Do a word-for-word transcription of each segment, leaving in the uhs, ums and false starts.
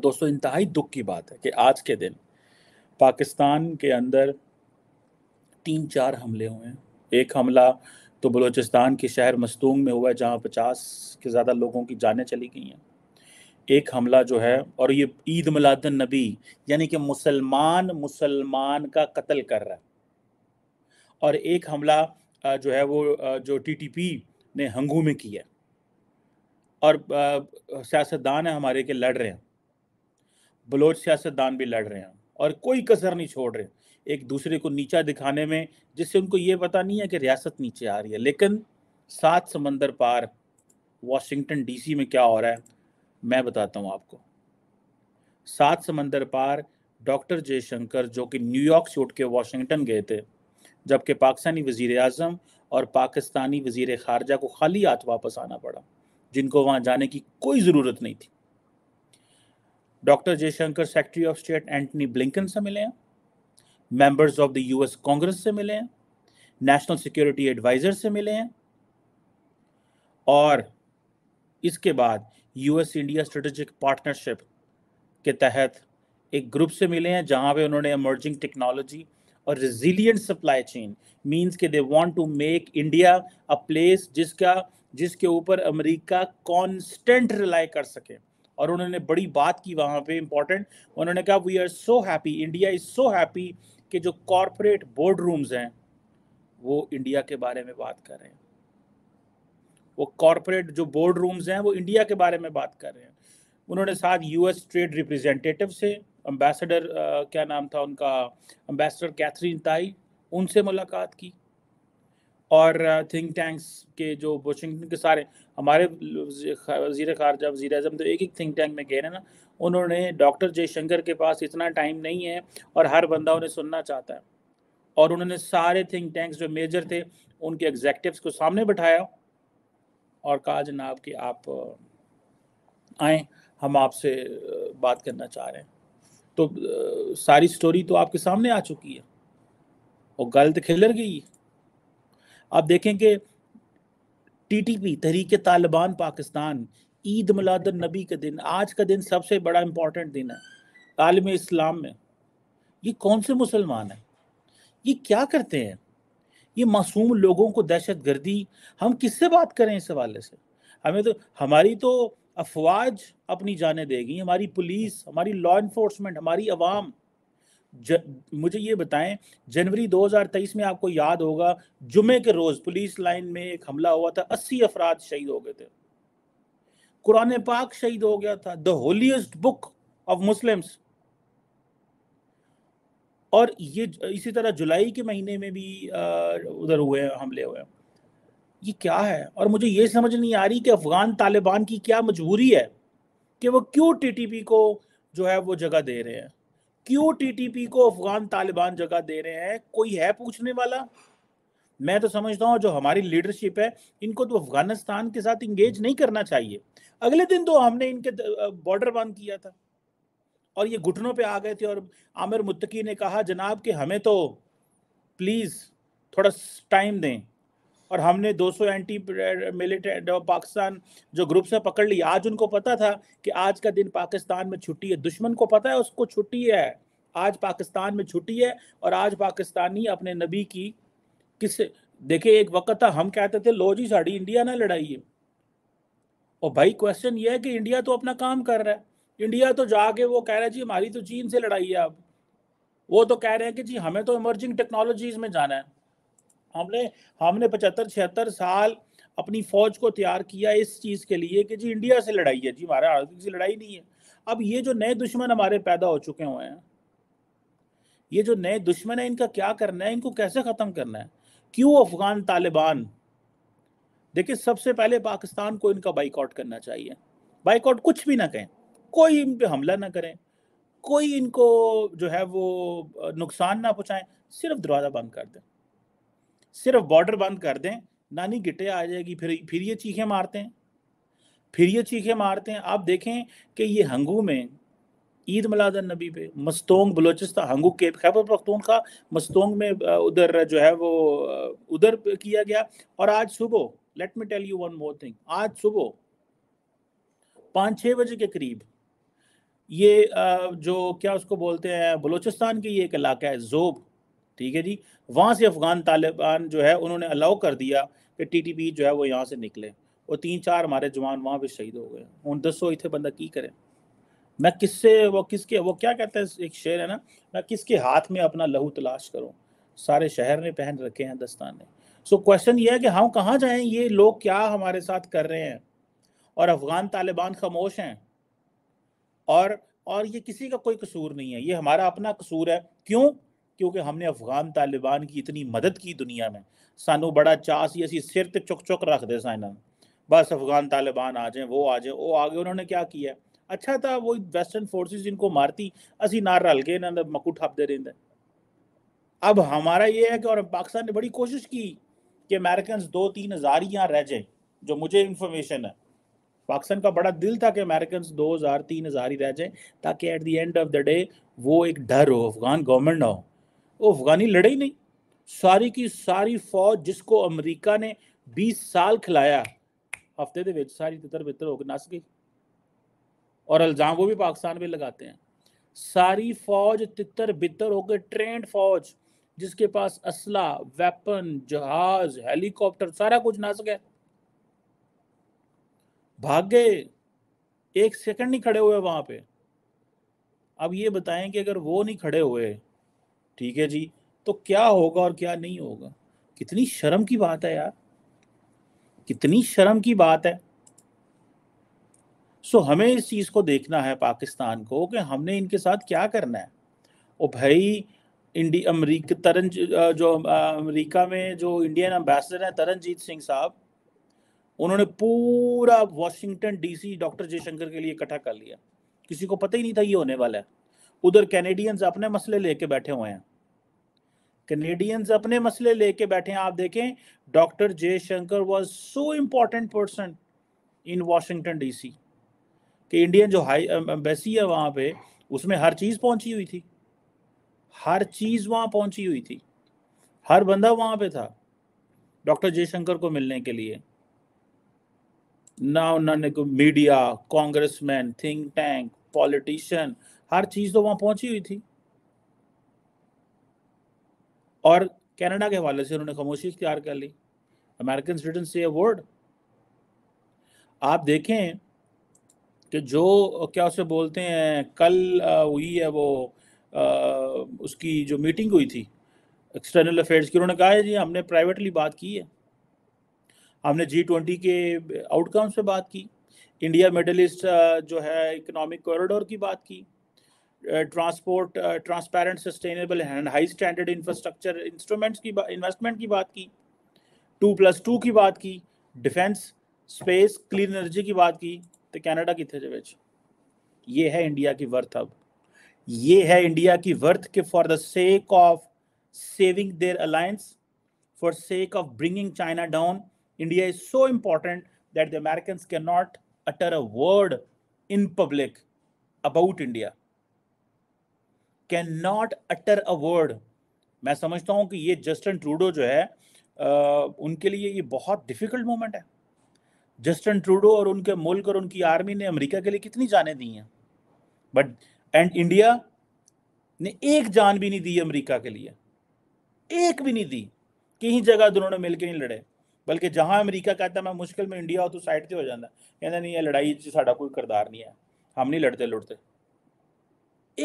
दोस्तों इंतहाई दुख की बात है कि आज के दिन पाकिस्तान के अंदर तीन चार हमले हुए हैं। एक हमला तो बलूचिस्तान के शहर मस्तूंग में हुआ है जहाँ पचास के ज़्यादा लोगों की जानें चली गई हैं। एक हमला जो है, और ये ईद मिलादुन नबी यानी कि मुसलमान मुसलमान का कत्ल कर रहा है। और एक हमला जो है वो जो टीटीपी ने हंगू में किया, और सियासतदान है हमारे के लड़ रहे हैं, बलोच सियासतदान भी लड़ रहे हैं और कोई कसर नहीं छोड़ रहे एक दूसरे को नीचा दिखाने में, जिससे उनको ये पता नहीं है कि रियासत नीचे आ रही है। लेकिन सात समंदर पार वाशिंगटन डीसी में क्या हो रहा है मैं बताता हूँ आपको। सात समंदर पार डॉक्टर जयशंकर जो कि न्यूयॉर्क से उठ के वाशिंगटन गए थे, जबकि पाकिस्तानी वज़ीर आज़म और पाकिस्तानी वज़ीर ख़ारजा को खाली हाथ वापस आना पड़ा, जिनको वहाँ जाने की कोई ज़रूरत नहीं थी। Doctor Jaishankar secretary of state Antony Blinken से मिले हैं, members of the US Congress से मिले हैं, नेशनल सिक्योरिटी एडवाइज़र से मिले हैं, और इसके बाद यूएस इंडिया स्ट्रेटेजिक पार्टनरशिप के तहत एक ग्रुप से मिले हैं, जहां पे उन्होंने इमर्जिंग टेक्नोलॉजी और रेजिलियंट सप्लाई चेन, मींस के they want to make India a place जिसका जिसके ऊपर अमेरिका कॉन्स्टेंट रिलाई कर सके। और उन्होंने बड़ी बात की वहाँ पे इम्पॉर्टेंट, उन्होंने कहा we are so happy, India is so happy कि जो कॉरपोरेट बोर्ड रूम्स हैं वो इंडिया के बारे में बात कर रहे हैं, वो कॉरपोरेट जो बोर्ड रूम्स हैं वो इंडिया के बारे में बात कर रहे हैं। उन्होंने साथ यूएस ट्रेड रिप्रेजेंटेटिव से, अम्बेसडर क्या नाम था उनका, अम्बेसडर कैथरीन ताई, उनसे मुलाकात की, और थिंक टैंक्स के जो वाशिंगटन के सारे हमारे वज़ीर ख़ारजा वज़ीर आज़म तो एक एक थिंक टैंक में गए हैं ना। उन्होंने डॉक्टर जयशंकर के पास इतना टाइम नहीं है और हर बंदा उन्हें सुनना चाहता है, और उन्होंने सारे थिंक टैंक्स जो मेजर थे उनके एग्जेक्टिव्स को सामने बिठाया और कहा जनाब कि आप आएँ, हम आपसे बात करना चाह रहे हैं। तो सारी स्टोरी तो आपके सामने आ चुकी है और गलत खिलर गई। आप देखें कि टीटीपी तहरीक तालिबान पाकिस्तान ईद मिलादुन नबी के दिन, आज का दिन सबसे बड़ा इम्पॉर्टेंट दिन है आलम इस्लाम में। ये कौन से मुसलमान हैं, ये क्या करते हैं, ये मासूम लोगों को दहशत गर्दी, हम किससे बात करें इस हवाले से? हमें तो हमारी तो अफवाज अपनी जाने देगी, हमारी पुलिस, हमारी लॉ इन्फोर्समेंट, हमारी आवाम। ज, मुझे ये बताएं, जनवरी दो हज़ार तेईस में आपको याद होगा जुमे के रोज़ पुलिस लाइन में एक हमला हुआ था, अस्सी अफराद शहीद हो गए थे, कुरान पाक शहीद हो गया था, the holiest book of Muslims. और ये इसी तरह जुलाई के महीने में भी आ, उधर हुए हमले हुए। ये क्या है? और मुझे ये समझ नहीं आ रही कि अफ़गान तालिबान की क्या मजबूरी है कि वो क्यों टीटीपी को जो है वो जगह दे रहे हैं, क्यों टीटीपी को अफगान तालिबान जगह दे रहे हैं? कोई है पूछने वाला? मैं तो समझता हूँ जो हमारी लीडरशिप है इनको तो अफगानिस्तान के साथ इंगेज नहीं करना चाहिए। अगले दिन तो हमने इनके बॉर्डर बंद किया था और ये घुटनों पे आ गए थे, और आमिर मुत्तकी ने कहा जनाब कि हमें तो प्लीज़ थोड़ा टाइम दें, और हमने दो सौ एंटी मिलिटेंट पाकिस्तान जो ग्रुप से पकड़ ली। आज उनको पता था कि आज का दिन पाकिस्तान में छुट्टी है, दुश्मन को पता है उसको छुट्टी है, आज पाकिस्तान में छुट्टी है। और आज पाकिस्तानी अपने नबी की किससे देखिए, एक वक्त था हम कहते थे लो जी साड़ी इंडिया ना लड़ाइए, और भाई क्वेश्चन ये है कि इंडिया तो अपना काम कर रहा है, इंडिया तो जाके वो कह रहा है जी हमारी तो चीन से लड़ाई है, अब वो तो कह रहे हैं कि जी हमें तो इमर्जिंग टेक्नोलॉजीज़ में जाना है। हमने हमने पचहत्तर छिहत्तर साल अपनी फ़ौज को तैयार किया इस चीज़ के लिए कि जी इंडिया से लड़ाई है, जी हमारा आर्थिक से लड़ाई नहीं है। अब ये जो नए दुश्मन हमारे पैदा हो चुके हुए हैं, ये जो नए दुश्मन हैं, इनका क्या करना है, इनको कैसे ख़त्म करना है? क्यों अफ़गान तालिबान? देखिए सबसे पहले पाकिस्तान को इनका बाइकआउट करना चाहिए, बाइकआउट कुछ भी ना कहें, कोई इन पर हमला ना करें, कोई इनको जो है वो नुकसान ना पहुँचाएँ, सिर्फ दरवाज़ा बंद कर दें, सिर्फ बॉर्डर बंद कर दें। नानी गिटे आ जाएगी, फिर फिर ये चीखें मारते हैं, फिर ये चीखें मारते हैं। आप देखें कि ये हंगू में ईद मिलादुन नबी पे, मस्तोंग बलूचिस्तान, हंगू के खैबर पख्तूनख्वा मस्तोंग में उधर जो है वो उधर किया गया। और आज सुबह let me tell you one more thing, आज सुबह पाँच छः बजे के करीब ये जो क्या उसको बोलते हैं बलूचिस्तान के, ये एक इलाका है जोब, ठीक है जी, वहाँ से अफ़गान तालिबान जो है उन्होंने अलाउ कर दिया कि टीटीपी जो है वो यहाँ से निकले, और तीन चार हमारे जवान वहाँ पे शहीद हो गए। उन दसों इतने बंदा की करें, मैं किससे वो किसके वो क्या कहते हैं, एक शेर है ना, मैं किसके हाथ में अपना लहू तलाश करूँ, सारे शहर ने पहन रखे हैं दस्ताने। सो क्वेश्चन ये है कि हम कहाँ जाएँ, ये लोग क्या हमारे साथ कर रहे हैं, और अफ़गान तालिबान खामोश हैं, और और ये किसी का कोई कसूर नहीं है, ये हमारा अपना कसूर है। क्यों? क्योंकि हमने अफ़गान तालिबान की इतनी मदद की दुनिया में, सानू बड़ा चाह सी असी सिर ते चुक चुक रख दे सा, बस अफ़गान तालिबान आ जाए वो आ जाए वो आ गए। उन्होंने क्या किया? अच्छा था वो वेस्टर्न फोर्सेस जिनको मारती असी ना रल के इन्होंने मकू ठपते रहते। अब हमारा ये है कि, और पाकिस्तान ने बड़ी कोशिश की कि अमेरिकन दो तीन हज़ार यहाँ रह जाएँ, जो मुझे इंफॉर्मेशन है पाकिस्तान का बड़ा दिल था कि अमेरिकन दो हज़ार तीन हज़ार ही रह जाएँ, ताकि at the end of the day वो एक डर हो, अफ़गान गवर्नमेंट ना हो, वो अफ़गानी लड़े ही नहीं। सारी की सारी फौज जिसको अमरीका ने बीस साल खिलाया, हफ्ते के सारी तितर बितर होकर नस गई, और अल्ज़ाम वो भी पाकिस्तान में लगाते हैं। सारी फौज तितर बितर होकर, ट्रेंड फौज जिसके पास असला, वेपन, जहाज, हेलीकॉप्टर, सारा कुछ नस गया, भाग गए, एक सेकंड नहीं खड़े हुए वहाँ पे। अब ये बताएं कि अगर वो नहीं खड़े हुए, ठीक है जी, तो क्या होगा और क्या नहीं होगा। कितनी शर्म की बात है यार, कितनी शर्म की बात है। सो हमें इस चीज़ को देखना है पाकिस्तान को, कि हमने इनके साथ क्या करना है। ओ भाई, इंडी अमरीक तरन जो अमरीका में जो इंडियन एम्बेसडर हैं तरनजीत सिंह साहब, उन्होंने पूरा वाशिंगटन डीसी डॉक्टर जयशंकर के लिए इकट्ठा कर लिया, किसी को पता ही नहीं था ये होने वाला है। उधर कैनेडियंस अपने मसले लेके बैठे हुए हैं, कैनेडियंस अपने मसले लेके बैठे हैं। आप देखें, doctor Jaishankar was so important person in Washington DC कि इंडियन जो हाई एम्बेसी है वहाँ पे, उसमें हर चीज़ पहुँची हुई थी, हर चीज़ वहाँ पहुँची हुई थी, हर बंदा वहाँ पे था डॉक्टर जयशंकर को मिलने के लिए। ना उन्होंने को media, congressman, think tank, politician, हर चीज़ तो वहाँ पहुँची हुई थी। और कनाडा के हवाले से उन्होंने खामोशी इख्तियार कर ली, American didn't say a word. आप देखें कि जो क्या उसे बोलते हैं, कल हुई है वो आ, उसकी जो मीटिंग हुई थी एक्सटर्नल अफेयर्स की, उन्होंने कहा है जी हमने प्राइवेटली बात की है, हमने जी ट्वेंटी के आउटकम से बात की, इंडिया मिडल ईस्ट जो है इकोनॉमिक कॉरिडोर की बात की, transport transparent sustainable and high standard infrastructure instruments की इन्वेस्टमेंट की बात की, टू प्लस टू की बात की, डिफेंस, स्पेस, क्लीन एनर्जी की बात की। तो कैनेडा कितने जे विच, ये है इंडिया की वर्थ। अब ये है इंडिया की वर्थ के for the sake of saving their alliance, for sake of bringing China down, India is so important that the Americans cannot utter a word in public about India. Cannot utter a word. मैं समझता हूँ कि ये Justin Trudeau जो है आ, उनके लिए ये बहुत डिफ़िकल्ट मोमेंट है। जस्टिन ट्रूडो और उनके मुल्क और उनकी आर्मी ने अमेरिका के लिए कितनी जानें दी हैं, बट एंड इंडिया ने एक जान भी नहीं दी अमेरिका के लिए, एक भी नहीं दी। कहीं जगह दोनों ने मिल के नहीं लड़े, बल्कि जहाँ अमेरिका कहता मैं मुश्किल में इंडिया हो तो साइड से हो जाता, कहना नहीं ये लड़ाई साढ़ा कोई करदार नहीं है, हम नहीं लड़ते लड़ते,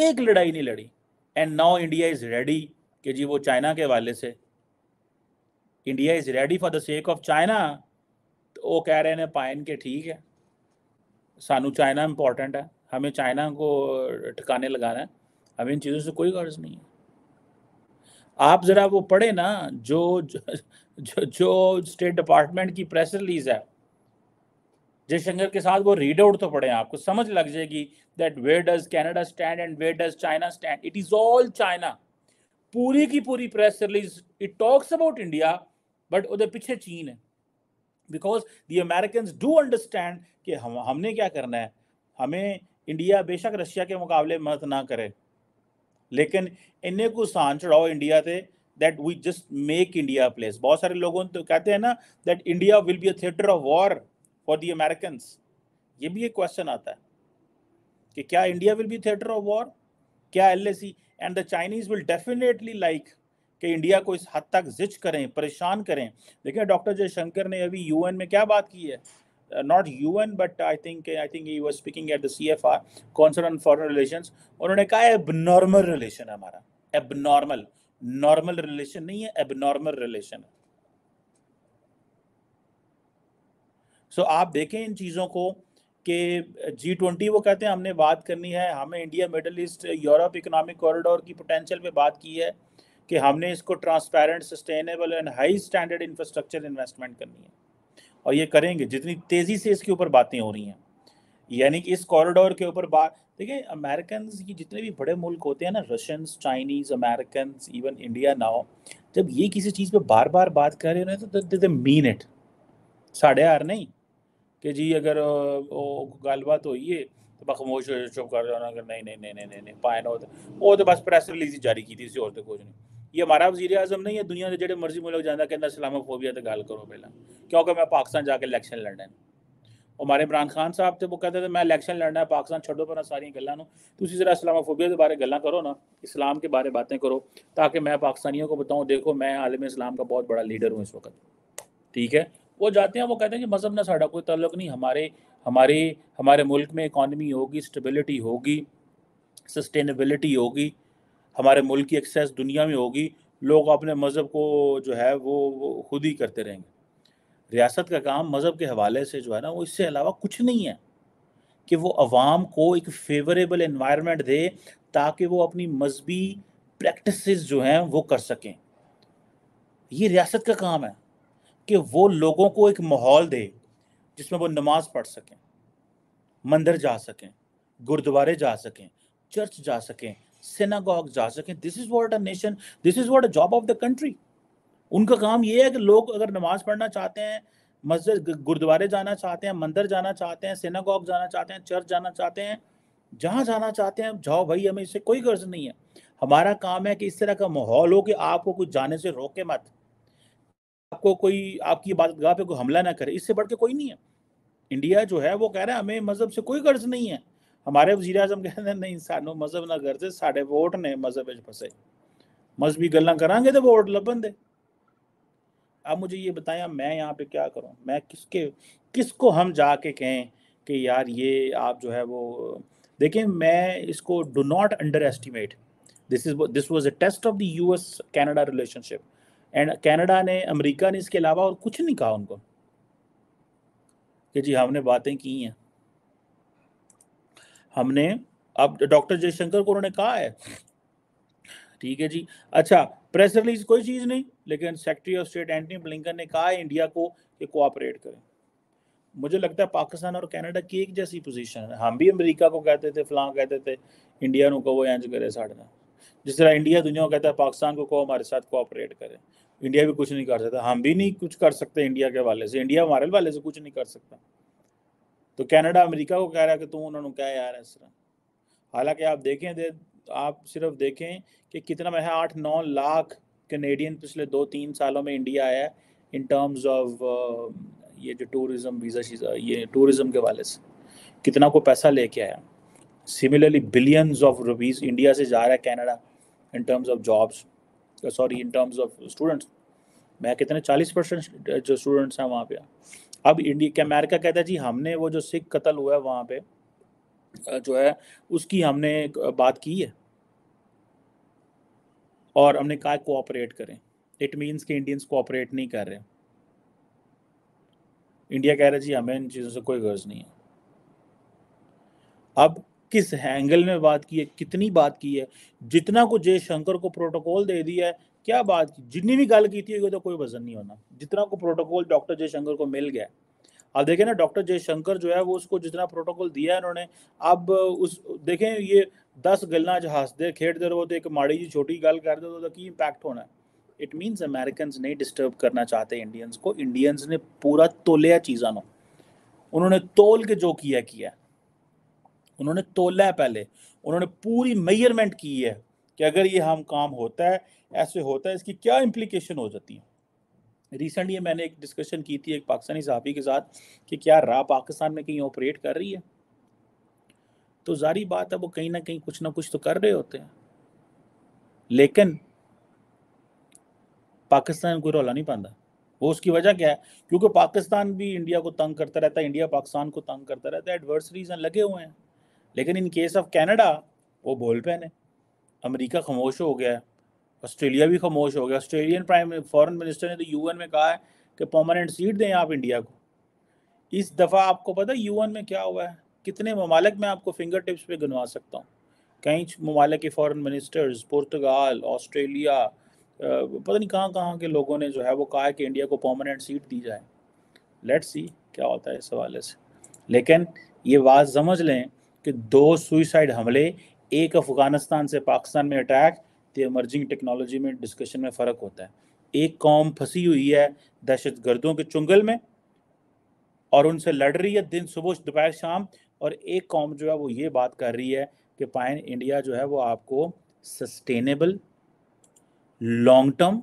एक लड़ाई नहीं लड़ी। And now India is ready कि जी वो चाइना के हवाले से, India is ready for the sake of China. तो वो कह रहे हैं पाइन के ठीक है, सानू चाइना इंपॉर्टेंट है, हमें चाइना को ठिकाने लगाना है, हमें इन चीज़ों से कोई गर्ज नहीं है। आप ज़रा वो पढ़े ना जो जो जो स्टेट डिपार्टमेंट की प्रेस रिलीज है जयशंकर के साथ, वो रीड आउट तो पड़े, आपको समझ लग जाएगी that where does Canada stand and where does China stand, it is all China. पूरी की पूरी press release it talks about India, but उधर पीछे चीन है, because the Americans do understand कि हम हमने क्या करना है। हमें इंडिया बेशक रशिया के मुकाबले मत ना करे, लेकिन इन्हें को सान चढ़ाओ इंडिया से, that we just make India place. बहुत सारे लोगों तो कहते हैं ना that India will be a theatre of war for the Americans, ये भी एक क्वेश्चन आता है कि क्या India will be theatre of war, क्या LAC, and the Chinese will definitely like कि इंडिया को इस हद तक जिच करें, परेशान करें। देखिए डॉक्टर जयशंकर ने अभी यूएन में क्या बात की है, not UN but I think I think he was speaking at the CFR, council on foreign relations, उन्होंने कहा एबनॉर्मल रिलेशन हमारा, एबनॉर्मल, नॉर्मल रिलेशन नहीं है, एबनॉर्मल रिलेशन। सो आप देखें इन चीज़ों को कि जी ट्वेंटी वो कहते हैं हमने बात करनी है, हमें India Middle East Europe economic corridor की पोटेंशियल पे बात की है कि हमने इसको transparent, sustainable and high standard infrastructure investment करनी है, और ये करेंगे जितनी तेज़ी से इसके ऊपर बातें हो रही हैं। यानी कि इस कॉरिडोर के ऊपर बात, देखिए अमेरिकन, ये जितने भी बड़े मुल्क होते हैं ना, Russians, Chinese, American, even India now, जब ये किसी चीज़ पे बार बार बात कर रहे हैं तो दे मीन इट, साढ़े यार नहीं कि जी अगर गलबात हो ये तो बखमोश चुप कर जाना, अगर नहीं नहीं नहीं नहीं नहीं, नहीं पाए ना होता, वो तो बस प्रेस रिलीज जारी की थी, इसी और तो कुछ नहीं। ये हमारा वजीर आजम नहीं है, दुनिया के जो मर्जी मुल्क जाना कहना इस्लामोफोबिया तो गाल करो पहला, क्योंकि मैं पाकिस्तान जाके इलेक्शन लड़ना है। हमारे इमरान खान साहब थे, वो कहते थे मैं इलेक्शन लड़ना है, पाकिस्तान छोड़ो पर ना सारी गल्ला नू, तुसी जरा इस्लामोफोबिया के बारे गल्ला करो ना, इस्लाम के बारे बातें करो, ताकि मैं पाकिस्तानियों को बताऊँ देखो मैं आलम इस्लाम का बहुत बड़ा लीडर हूँ इस वक्त। ठीक है, वो जाते हैं, वो कहते हैं कि मजहब ना साड़ा कोई ताल्लुक नहीं, हमारे हमारे हमारे मुल्क में इकॉनमी होगी, स्टेबिलिटी होगी, सस्टेनेबिलिटी होगी, हमारे मुल्क की एक्सेस दुनिया में होगी, लोग अपने मज़हब को जो है वो, वो खुद ही करते रहेंगे। रियासत का काम मज़हब के हवाले से जो है ना वो इससे अलावा कुछ नहीं है कि वो अवाम को एक फेवरेबल एनवायरनमेंट दे ताकि वो अपनी मजहबी प्रैक्टिसेस जो हैं वो कर सकें। ये रियासत का काम है कि वो लोगों को एक माहौल दे जिसमें वो नमाज़ पढ़ सकें, मंदिर जा सकें, गुरुद्वारे जा सकें, चर्च जा सकें, सिनागॉग जा सकें। This is what a nation, this is what a job of the country. उनका काम ये है कि लोग अगर नमाज़ पढ़ना चाहते हैं, मस्जिद गुरुद्वारे जाना चाहते हैं, मंदिर जाना चाहते हैं, सिनागॉग जाना चाहते हैं, चर्च जाना चाहते हैं, जहाँ जाना चाहते हैं जाओ भाई, हमें इससे कोई गर्ज नहीं है। हमारा काम है कि इस तरह का माहौल हो कि आपको कुछ जाने से रोके मत, आपको कोई आपकी इबादतगाह पे कोई हमला ना करे, इससे बढ़ के कोई नहीं है। इंडिया जो है वो कह रहा है हमें मज़हब से कोई गर्ज नहीं है, हमारे वजीर अजम कह रहे हैं नहीं सानू मज़हब ना गर्ज है, साढ़े वोट ने मज़हब में फंसे, मजहबी गल्ला करांगे तो वोट लबन दे। अब मुझे ये बताएं मैं यहाँ पे क्या करूँ, मैं किसके किसको हम जाके कहें कि यार ये आप जो है वो देखें। मैं इसको do not underestimate, this is this was a test of the U S Canada relationship, and Canada ने, अमेरिका ने इसके अलावा और कुछ नहीं कहा उनको कि जी हमने बातें की हैं, हमने। अब डॉक्टर जयशंकर को उन्होंने कहा है, ठीक है जी, अच्छा प्रेस रिलीज कोई चीज़ नहीं, लेकिन secretary of state Antony Blinken ने कहा है इंडिया को कि कोऑपरेट करें। मुझे लगता है पाकिस्तान और कनाडा की एक जैसी पोजीशन है, हम भी अमेरिका को कहते थे फलां कहते थे, इंडिया को वो इंज करे साढ़ना, जिस तरह इंडिया दुनिया को कहता है पाकिस्तान को को हमारे साथ कोऑपरेट करे, इंडिया भी कुछ नहीं कर सकता, हम भी नहीं कुछ कर सकते इंडिया के वाले से, इंडिया हमारे वाले से कुछ नहीं कर सकता। तो कनाडा अमेरिका को कह रहा है कि तुम उन्होंने क्या यार इस तरह, हालांकि आप देखें दे, आप सिर्फ देखें कि कितना में है, आठ नौ लाख कैनेडियन पिछले दो तीन सालों में इंडिया आया है इन टर्म्स ऑफ ये जो टूरिज़म वीज़ा शीज़ा, ये टूरिज़म के वाले से कितना को पैसा लेके आया। Similarly billions of rupees India से जा रहा है Canada in terms of jobs, sorry in terms of students, मैं कितने चालीस परसेंट जो स्टूडेंट्स हैं वहाँ पे। अब इंडिया के अमेरिका कहता है जी हमने वो जो सिख कत्ल हुआ है वहाँ पे जो है उसकी हमने बात की है और हमने कहा कोऑपरेट करें, इट मींस कि इंडियंस कोऑपरेट नहीं कर रहे। इंडिया कह रहा है जी हमें इन चीज़ों से कोई गर्ज नहीं है। अब किस एंगल में बात की है, कितनी बात की है, जितना को जयशंकर को प्रोटोकॉल दे दिया है, क्या बात की, जितनी भी गल की थी तो कोई वजन नहीं होना, जितना को प्रोटोकॉल डॉक्टर जयशंकर को मिल गया। अब देखें ना डॉक्टर जयशंकर जो है वो उसको जितना प्रोटोकॉल दिया है उन्होंने, अब उस देखें ये दस गल्ला जो हंसते खेड़ते रहो तो एक माड़ी जी छोटी गल कर दो तो की इम्पैक्ट होना है। इट मीन्स अमेरिकन नहीं डिस्टर्ब करना चाहते इंडियंस को, इंडियंस ने पूरा तोलिया चीज़ों को, उन्होंने तोल के जो किया किया, उन्होंने तोला है पहले, उन्होंने पूरी मेजरमेंट की है कि अगर ये हम काम होता है ऐसे होता है इसकी क्या इम्प्लीकेशन हो जाती है। रिसेंटली मैंने एक डिस्कशन की थी एक पाकिस्तानी साहबी के साथ कि क्या रा पाकिस्तान में कहीं ऑपरेट कर रही है, तो जारी बात है वो कहीं ना कहीं कुछ ना कुछ तो कर रहे होते हैं, लेकिन पाकिस्तान कोई रौला नहीं पाता। वो उसकी वजह क्या है? क्योंकि पाकिस्तान भी इंडिया को तंग करता रहता है, इंडिया पाकिस्तान को तंग करता रहता है, एडवर्सरीज लगे हुए हैं। लेकिन इन केस ऑफ कनाडा वो बोल पे ने, अमेरिका खामोश हो गया है, ऑस्ट्रेलिया भी खामोश हो गया। ऑस्ट्रेलियन प्राइम फॉरेन मिनिस्टर ने तो यूएन में कहा है कि परमानेंट सीट दें आप इंडिया को। इस दफ़ा आपको पता है यूएन में क्या हुआ है? कितने ममालिक मैं आपको फिंगर टिप्स पे गिनवा सकता हूँ। कई ममालिक के फॉरेन मिनिस्टर्स, पुर्तगाल, ऑस्ट्रेलिया, पता नहीं कहाँ कहाँ के लोगों ने जो है वो कहा है कि इंडिया को परमानेंट सीट दी जाए। लेट्स सी क्या होता है इस हवाले से। लेकिन ये बात समझ लें कि दो सुइसाइड हमले, एक अफगानिस्तान से पाकिस्तान में अटैक, तो इमर्जिंग टेक्नोलॉजी में डिस्कशन में फ़र्क होता है। एक कौम फंसी हुई है दहशत गर्दों के चुंगल में और उनसे लड़ रही है दिन सुबह दोपहर शाम, और एक कौम जो है वो ये बात कर रही है कि पाइन इंडिया जो है वो आपको सस्टेनेबल, लॉन्ग टर्म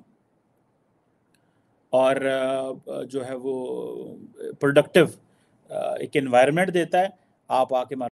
और जो है वो प्रोडक्टिव एक एनवायरनमेंट देता है, आप आके